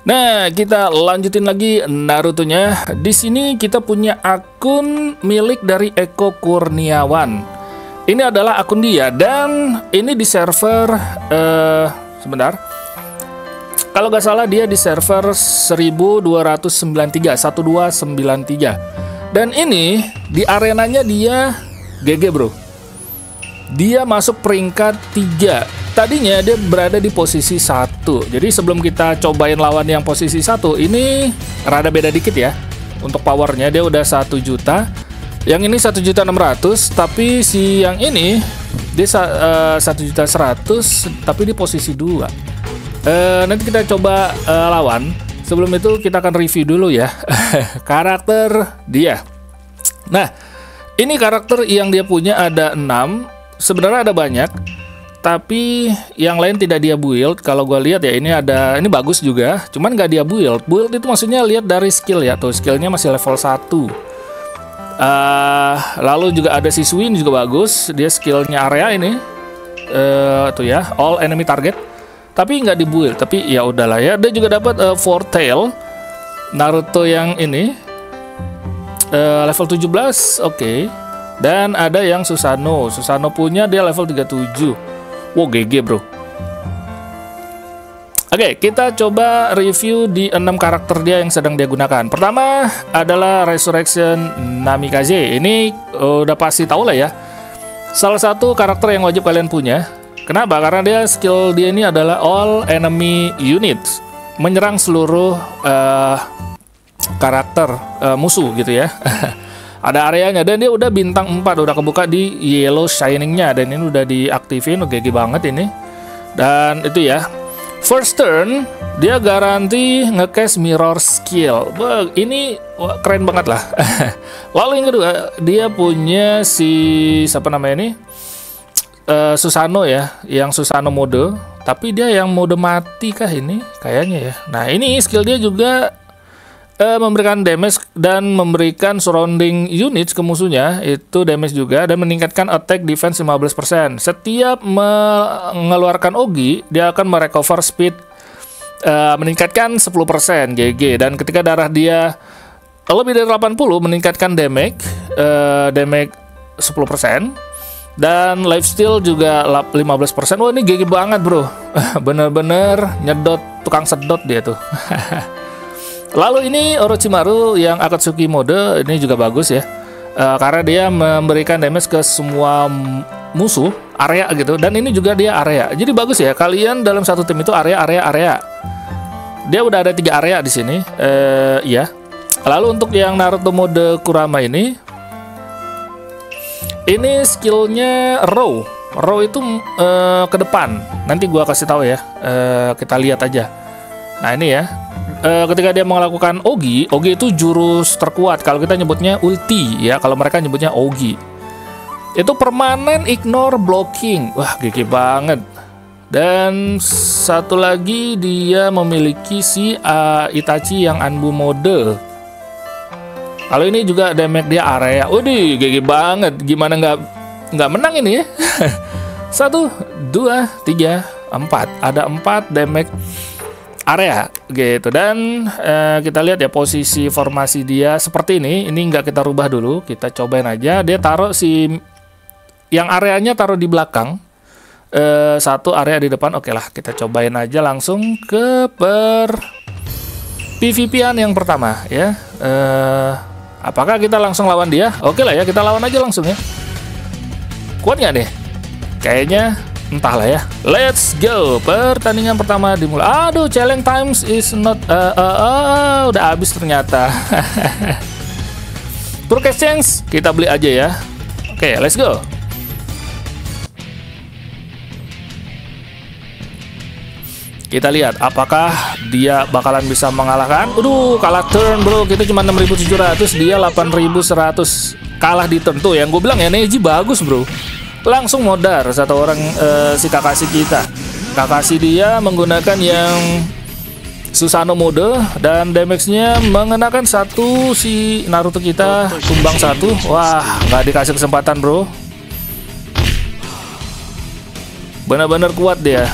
Nah, kita lanjutin lagi Naruto-nya. Di sini kita punya akun milik dari Eko Kurniawan. Ini adalah akun dia dan ini di server sebentar. Kalau nggak salah dia di server 1293. Dan ini di arenanya dia GG, bro. Dia masuk peringkat 3. Tadinya dia berada di posisi 1. Jadi sebelum kita cobain lawan yang posisi 1, ini rada beda dikit ya. Untuk powernya dia udah 1 juta. Yang ini 1.600.000, tapi si yang ini dia 1.100.000, tapi di posisi 2. Nanti kita coba lawan. Sebelum itu kita akan review dulu ya karakter dia. Nah, ini karakter yang dia punya ada 6. Sebenarnya ada banyak, tapi yang lain tidak dia build. Kalau gue lihat ya, ini ada, ini bagus juga, cuman nggak dia build. Build itu maksudnya lihat dari skill ya, tuh skillnya masih level 1. Lalu juga ada si Swin juga bagus, dia skillnya area ini tuh ya, all enemy target, tapi nggak dibuild. Tapi ya udahlah ya, dia juga dapat four tail Naruto yang ini level 17, oke. Dan ada yang Susano, punya dia level 37. Wow, GG bro. Oke, kita coba review di 6 karakter dia yang sedang dia gunakan. Pertama adalah Resurrection Namikaze. Ini udah pasti tau lah ya, salah satu karakter yang wajib kalian punya. Kenapa? Karena dia skill dia ini adalah all enemy units, menyerang seluruh karakter musuh gitu ya. Ada areanya dan dia udah bintang 4, udah kebuka di yellow shiningnya, dan ini udah diaktifin. GG banget ini. Dan itu ya, first turn dia garanti nge-cast mirror skill. Ini keren banget lah. Lalu yang kedua dia punya si siapa namanya ini, Susano ya, yang Susano mode, tapi dia yang mode mati kah ini kayaknya ya. Nah, ini skill dia juga memberikan damage dan memberikan surrounding units ke musuhnya itu damage juga, dan meningkatkan attack defense 15%. Setiap mengeluarkan Ogi dia akan merecover speed meningkatkan 10%. GG. Dan ketika darah dia lebih dari 80 meningkatkan damage 10%, dan life steal juga 15%. Wah, ini GG banget bro. Bener-bener nyedot, tukang sedot dia tuh. Lalu ini Orochimaru yang Akatsuki mode, ini juga bagus ya, karena dia memberikan damage ke semua musuh area gitu. Dan ini juga dia area, jadi bagus ya. Kalian dalam satu tim itu area. Dia udah ada 3 area di sini, ya. Lalu untuk yang Naruto mode Kurama ini, skillnya row. Row itu ke depan. Nanti gua kasih tahu ya. Kita lihat aja. Nah ini ya. Ketika dia melakukan Ogi, itu jurus terkuat. Kalau kita nyebutnya ulti ya, kalau mereka nyebutnya Ogi. Itu permanen ignore blocking. Wah, GG banget. Dan satu lagi dia memiliki si Itachi yang Anbu mode. Kalau ini juga damage dia area. Waduh, GG banget. Gimana nggak menang ini ya? 1, 2, 3, 4. Ada 4 damage area gitu. Dan kita lihat ya posisi formasi dia seperti ini. Ini nggak kita rubah dulu, kita cobain aja. Dia taruh si yang areanya taruh di belakang, satu area di depan. Oke lah, kita cobain aja langsung ke PVP-an yang pertama ya. Apakah kita langsung lawan dia? Oke lah ya, kita lawan aja langsung ya. Kuat nggak nih? Kayaknya entahlah ya. Let's go. Pertandingan pertama dimulai. Aduh, challenge times is not udah habis ternyata. Turk exchange kita beli aja ya. Oke, let's go. Kita lihat apakah dia bakalan bisa mengalahkan. Aduh, kalah turn bro. Kita cuma 6.700, dia 8.100. Kalah di turn. Tuh yang gue bilang ya, Neji bagus bro. Langsung modar satu orang, si Kakashi kita. Kakashi dia menggunakan yang Susano mode, dan damage-nya mengenakan satu si Naruto kita, tumbang 1. Wah, nggak dikasih kesempatan bro. Benar-benar kuat dia.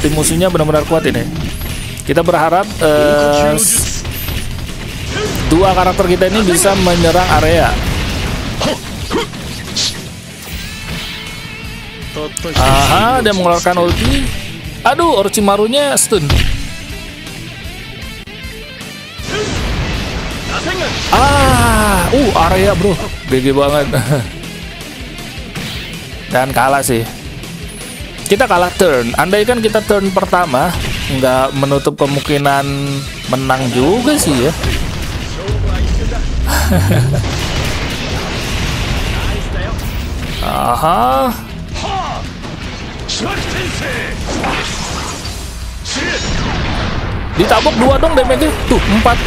Tim musuhnya benar-benar kuat ini. Kita berharap dua karakter kita ini bisa menyerang area. Aha, dia mengeluarkan ulti. Aduh, Orochimaru-nya stun. Ah, area bro, gede banget. Dan kalah sih. Kita kalah turn. Andaikan kita turn pertama, nggak menutup kemungkinan menang juga sih ya. Aha. Ditabok 2 dong damage-nya. Tuh 4,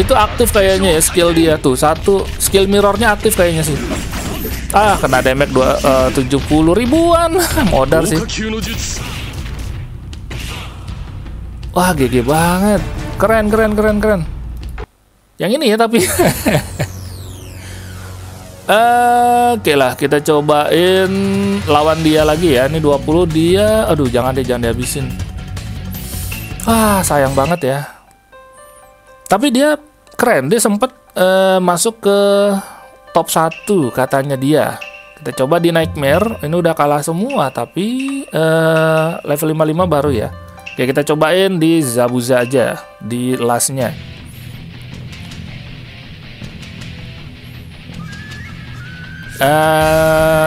5, 7, 9. Itu aktif kayaknya ya skill dia tuh. Satu skill mirrornya aktif kayaknya sih. Ah, kena damage 70 ribuan. Modal sih. Wah, GG banget. Keren, keren, keren, keren. Yang ini ya tapi. Oke lah, kita cobain lawan dia lagi ya. Ini 20 dia. Aduh, jangan deh, jangan dihabisin. Ah, sayang banget ya. Tapi dia keren, dia sempet masuk ke top 1 katanya dia. Kita coba di Nightmare. Ini udah kalah semua, tapi level 55 baru ya. Oke, kita cobain di Zabuza aja, di lastnya.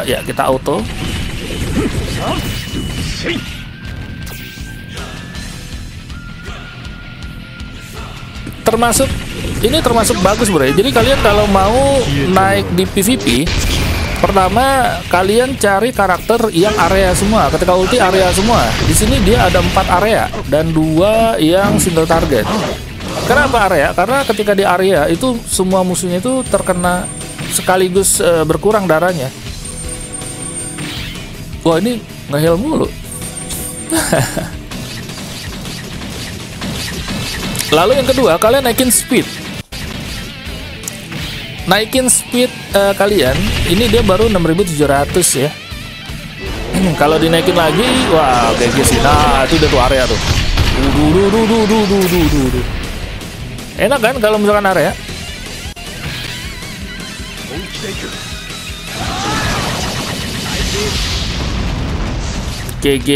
Ya, kita auto. Ini termasuk bagus bro. Jadi kalian kalau mau naik di PvP, pertama kalian cari karakter yang area semua. Ketika ulti area semua. Di sini dia ada 4 area dan 2 yang single target. Kenapa area? Karena ketika di area itu semua musuhnya itu terkena sekaligus berkurang darahnya. Wah, ini nge-heal mulu. Lalu yang kedua, kalian naikin speed. Naikin speed kalian. Ini dia baru 6.700 ya. Kalau dinaikin lagi, wah kayak gini. Nah, itu udah tuh area tuh. Enak kan kalau misalkan area? GG.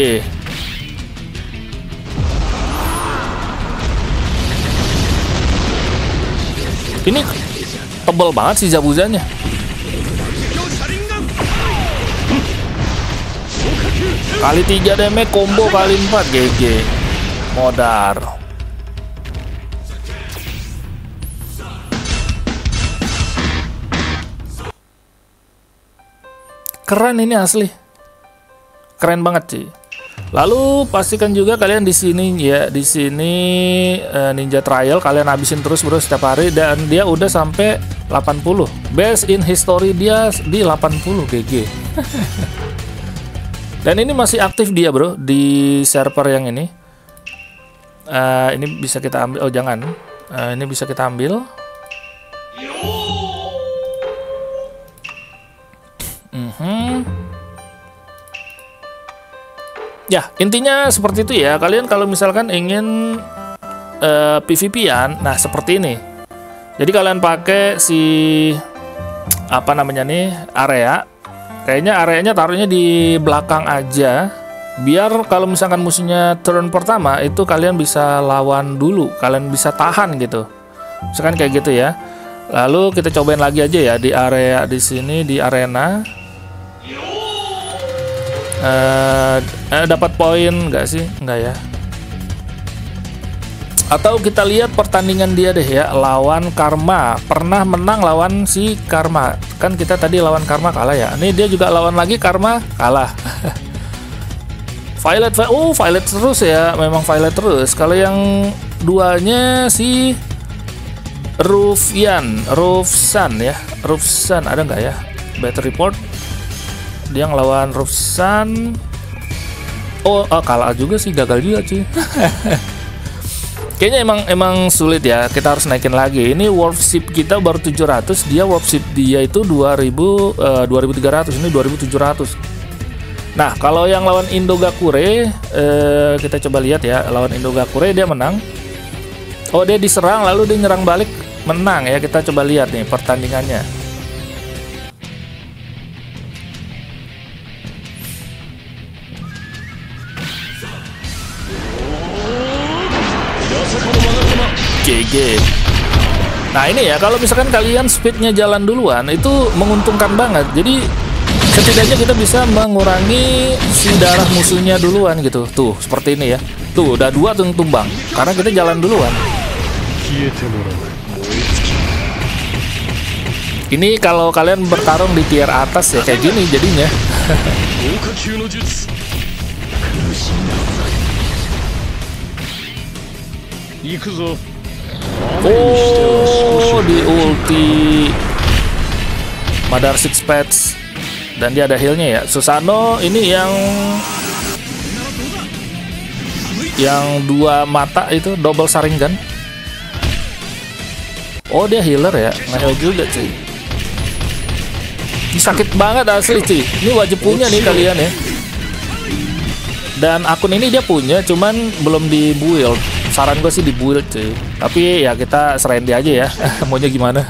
Ini tebel banget sih Zabuzanya. Kali 3 damage, combo kali 4. GG. Modar. Keren ini asli. Keren banget sih. Lalu pastikan juga kalian di sini ya, di sini Ninja Trial kalian habisin terus bro setiap hari, dan dia udah sampai 80. Best in history dia di 80 GG. Dan ini masih aktif dia bro di server yang ini. Ini bisa kita ambil. Oh jangan. Ini bisa kita ambil. Ya, intinya seperti itu ya. Kalian kalau misalkan ingin PvP-an, nah seperti ini. Jadi kalian pakai si apa namanya nih, area. Kayaknya areanya taruhnya di belakang aja, biar kalau misalkan musuhnya turn pertama itu kalian bisa lawan dulu, kalian bisa tahan gitu. Misalkan kayak gitu ya. Lalu kita cobain lagi aja ya di area di sini di arena. Dapat poin nggak sih? Nggak ya? Atau kita lihat pertandingan dia deh ya, lawan Karma. Pernah menang lawan si Karma. Kan kita tadi lawan Karma kalah ya. Ini dia juga lawan lagi Karma, kalah. Violet, Violet terus ya. Memang Violet terus. Kalau yang duanya si Rufsan ya. Rufsan ada nggak ya? Battle report. Dia ngelawan Rufsan. Kalah juga sih, gagal juga sih. Kayaknya emang sulit ya. Kita harus naikin lagi. Ini warpship kita baru 700, dia warpship dia itu 2000, 2300, ini 2700. Nah, kalau yang lawan Indogakure, kita coba lihat ya. Lawan Indogakure dia menang. Oh, dia diserang lalu dia nyerang balik, menang ya. Kita coba lihat nih pertandingannya. GG. Nah, ini ya, kalau misalkan kalian speednya jalan duluan itu menguntungkan banget. Jadi setidaknya kita bisa mengurangi si darah musuhnya duluan gitu. Tuh, seperti ini ya. Tuh, udah dua tuh tumbang karena kita jalan duluan. Ini kalau kalian bertarung di tier atas ya kayak gini jadinya. Oh, di ulti Madara Six Pets. Dan dia ada healnya ya. Susano ini yang dua mata itu double sharingan. Oh, dia healer ya, nge-heal juga cuy. Ini sakit banget asli cuy. Ini wajib punya nih kalian ya. Dan akun ini dia punya, cuman belum di build. Saran gue sih di build cuy. Tapi ya kita serain dia aja ya. Maunya gimana.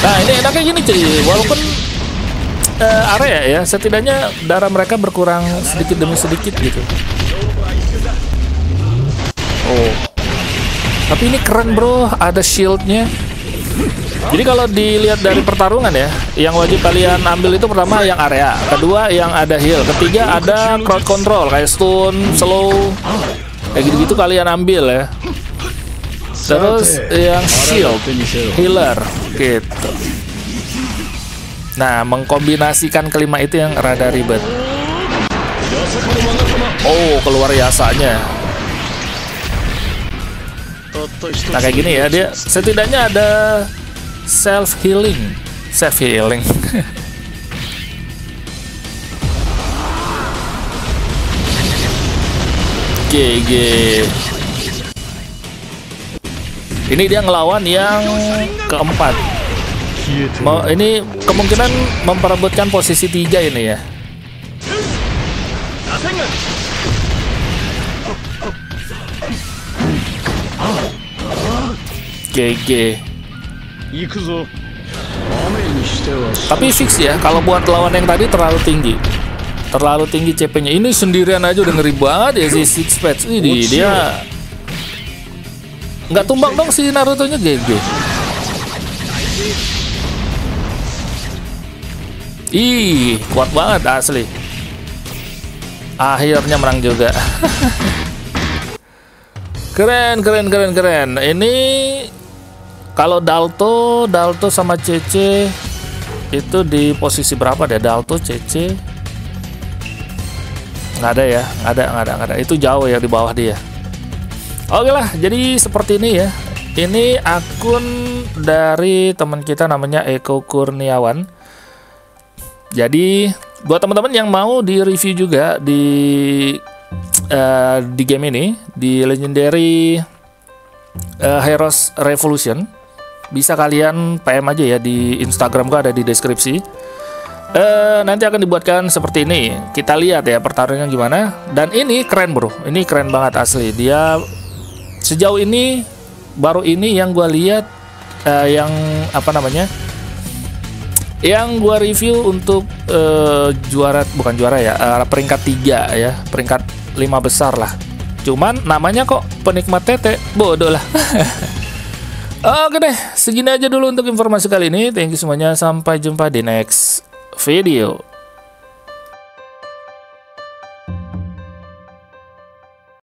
Nah, ini enaknya gini cuy. Walaupun area ya, setidaknya darah mereka berkurang sedikit demi sedikit gitu. Oh, tapi ini keren bro, ada shieldnya. Jadi kalau dilihat dari pertarungan ya, yang wajib kalian ambil itu pertama yang area, kedua yang ada heal, ketiga ada crowd control kayak stun, slow, kayak gitu-gitu kalian ambil ya. Terus yang shield, healer gitu. Nah, mengkombinasikan kelima itu yang rada ribet. Oh, keluar yasanya. Nah, kayak gini ya, dia setidaknya ada self healing. Self healing. GG. Ini dia ngelawan yang keempat. Ini kemungkinan memperebutkan posisi 3 ini ya. GG. Tapi fix ya, kalau buat lawan yang tadi terlalu tinggi. Terlalu tinggi CP-nya. Ini sendirian aja udah ngeri banget ya si Six Pets. Ini dia nggak tumbang dong si Naruto-nya. GG. Ih, kuat banget asli. Akhirnya menang juga. Keren, keren, keren, keren. Ini kalau Dalto sama CC itu di posisi berapa deh? Dalto, CC nggak ada ya? Nggak ada. Itu jauh ya di bawah dia. Oke lah, jadi seperti ini ya. Ini akun dari teman kita namanya Eko Kurniawan. Jadi buat teman-teman yang mau di-review juga di game ini di Legendary Heroes Revolution, bisa kalian PM aja ya di Instagram gua, ada di deskripsi. Nanti akan dibuatkan seperti ini. Kita lihat ya pertarungannya gimana. Dan ini keren bro, ini keren banget asli. Dia sejauh ini baru ini yang gua lihat yang apa namanya? Yang gua review untuk peringkat 3 ya, peringkat 5 besar lah. Cuman namanya kok penikmat tete, bodoh lah. Oke deh, segini aja dulu untuk informasi kali ini. Thank you semuanya, sampai jumpa di next video.